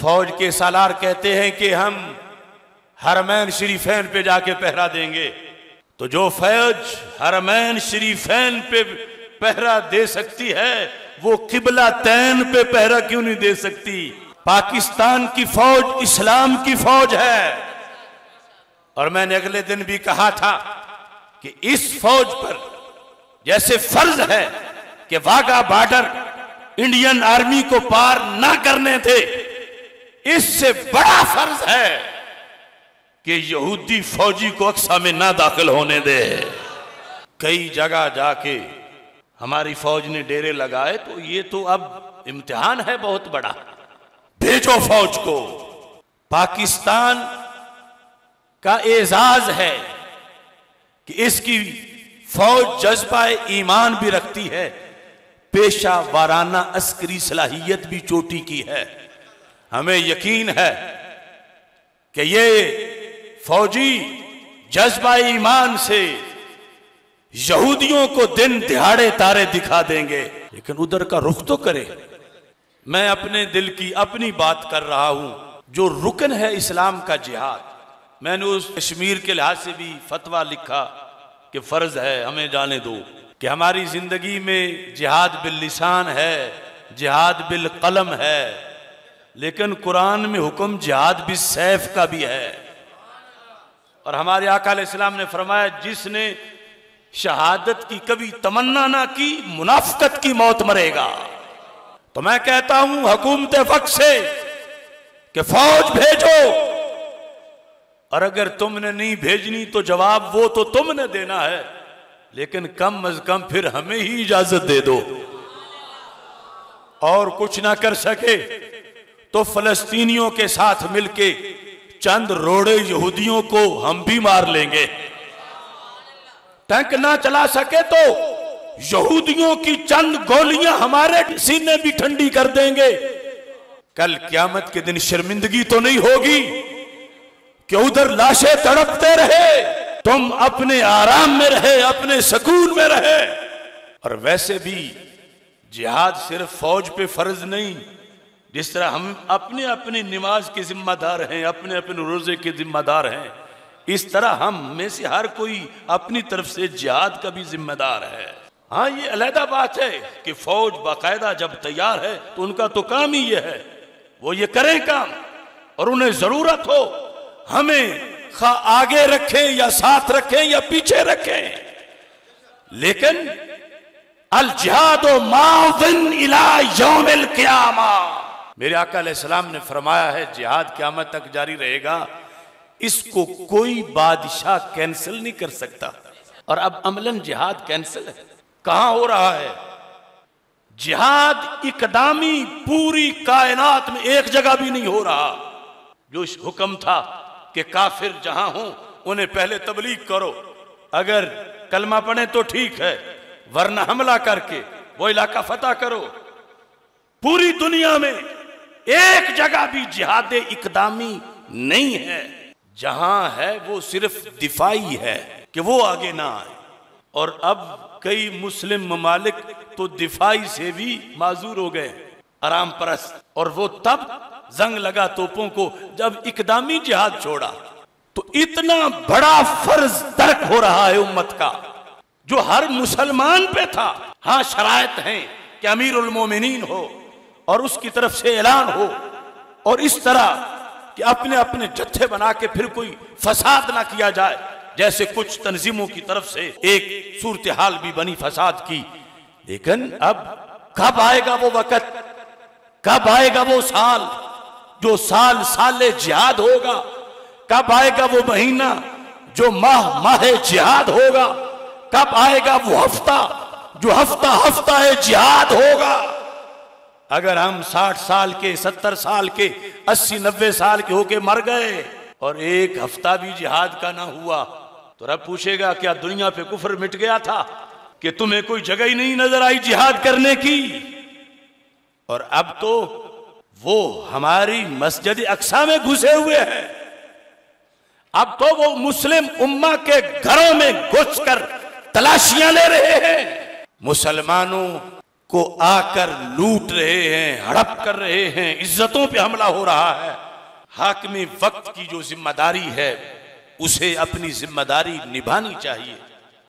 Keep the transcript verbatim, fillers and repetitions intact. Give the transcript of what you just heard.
फौज के सालार कहते हैं कि हम हरमैन शरीफैन पे जाके पहरा देंगे, तो जो फौज हरमैन शरीफैन पे पहरा दे सकती है वो किबला तैन पे पहरा क्यों नहीं दे सकती? पाकिस्तान की फौज इस्लाम की फौज है। और मैंने अगले दिन भी कहा था कि इस फौज पर जैसे फर्ज है कि वाघा बॉर्डर इंडियन आर्मी को पार ना करने थे, इससे बड़ा फर्ज है कि यहूदी फौजी को अक्सा में ना दाखिल होने दे। कई जगह जाके हमारी फौज ने डेरे लगाए, तो ये तो अब इम्तिहान है बहुत बड़ा। भेजो फौज को। पाकिस्तान का एजाज है कि इसकी फौज जज्बा ईमान भी रखती है, पेशा वाराना अस्करी सलाहियत भी चोटी की है। हमें यकीन है कि ये फौजी जज्बा ईमान से यहूदियों को दिन दिहाड़े तारे दिखा देंगे, लेकिन उधर का रुख तो करे। मैं अपने दिल की अपनी बात कर रहा हूं। जो रुकन है इस्लाम का जिहाद, मैंने उस कश्मीर के लिहाज से भी फतवा लिखा कि फर्ज है, हमें जाने दो। कि हमारी जिंदगी में जिहाद बिल लिसान है, जिहाद बिल कलम है, लेकिन कुरान में हुक्म जिहाद बिस सैफ का भी है। और हमारे आका अलैहिस्सलाम ने फरमाया, जिसने शहादत की कभी तमन्ना ना की मुनाफिकत की मौत मरेगा। तो मैं कहता हूं हुकूमत वक्त से कि फौज भेजो, और अगर तुमने नहीं भेजनी तो जवाब वो तो तुमने देना है, लेकिन कम अज कम फिर हमें ही इजाजत दे दो। और कुछ ना कर सके तो फलस्तीनियों के साथ मिलके चंद रोड़े यहूदियों को हम भी मार लेंगे। टैंक ना चला सके तो यहूदियों की चंद गोलियां हमारे सीने भी ठंडी कर देंगे। कल क़यामत के दिन शर्मिंदगी तो नहीं होगी कि उधर लाशें तड़पते रहे, तुम अपने आराम में रहे, अपने सकून में रहे। और वैसे भी जिहाद सिर्फ फौज पे फर्ज नहीं, जिस तरह हम अपने अपने नमाज के जिम्मेदार हैं, अपने अपने रोजे के जिम्मेदार हैं, इस तरह हम में से हर कोई अपनी तरफ से जिहाद का भी जिम्मेदार है। हाँ, ये अलहदा बात है कि फौज बाकायदा जब तैयार है तो उनका तो काम ही ये है, वो ये करें काम, और उन्हें जरूरत हो हमें खा आगे रखें या साथ रखें या पीछे रखें, लेकिन अल जिहादो माउन इला यौमिल क़यामा। मेरे आका अलैहिस्सलाम ने फरमाया है जिहाद क़यामत तक जारी रहेगा, इसको कोई बादशाह कैंसिल नहीं कर सकता। और अब अमलन जिहाद कैंसिल है। कहां हो रहा है जिहाद? इकदामी पूरी कायनात में एक जगह भी नहीं हो रहा। जो हुक्म था कि काफिर जहां हो उन्हें पहले तबलीग करो, अगर कलमा पढ़े तो ठीक है, वरना हमला करके वो इलाका फतह करो। पूरी दुनिया में एक जगह भी जिहाद इकदामी नहीं है। जहां है वो सिर्फ दिफाई है कि वो आगे ना आए। और अब कई मुस्लिम ममालिक तो दिफाई से भी माजूर हो गए, आराम परस्त। और वो तब जंग लगा तोपों को जब इकदामी जिहाद छोड़ा। तो इतना बड़ा फर्ज तर्क हो रहा है उम्मत का जो हर मुसलमान पे था। हाँ, शरायत हैं कि अमीर उल मोमिनीन हो और उसकी तरफ से ऐलान हो, और इस तरह कि अपने अपने जत्थे बना के फिर कोई फसाद ना किया जाए। जैसे कुछ तंजीमों की तरफ से एक सूरत हाल भी बनी फसाद की, लेकिन अब कब आएगा वो वक्त, कब आएगा वो साल जो साल साले जिहाद होगा, कब आएगा वो महीना जो माह माहे जिहाद होगा, कब आएगा वो हफ्ता जो हफ्ता हफ्ता है जिहाद होगा। अगर हम साठ साल के, सत्तर साल के, अस्सी नब्बे साल के होके मर गए और एक हफ्ता भी जिहाद का ना हुआ तो रब पूछेगा क्या दुनिया पे कुफर मिट गया था कि तुम्हें कोई जगह ही नहीं नजर आई जिहाद करने की? और अब तो वो हमारी मस्जिद अक्सा में घुसे हुए हैं, अब तो वो मुस्लिम उम्मा के घरों में घुसकर तलाशियां ले रहे हैं। मुसलमानों को आकर लूट रहे हैं, हड़प कर रहे हैं, इज्जतों पे हमला हो रहा है। हाकिम वक्त की जो जिम्मेदारी है उसे अपनी जिम्मेदारी निभानी चाहिए।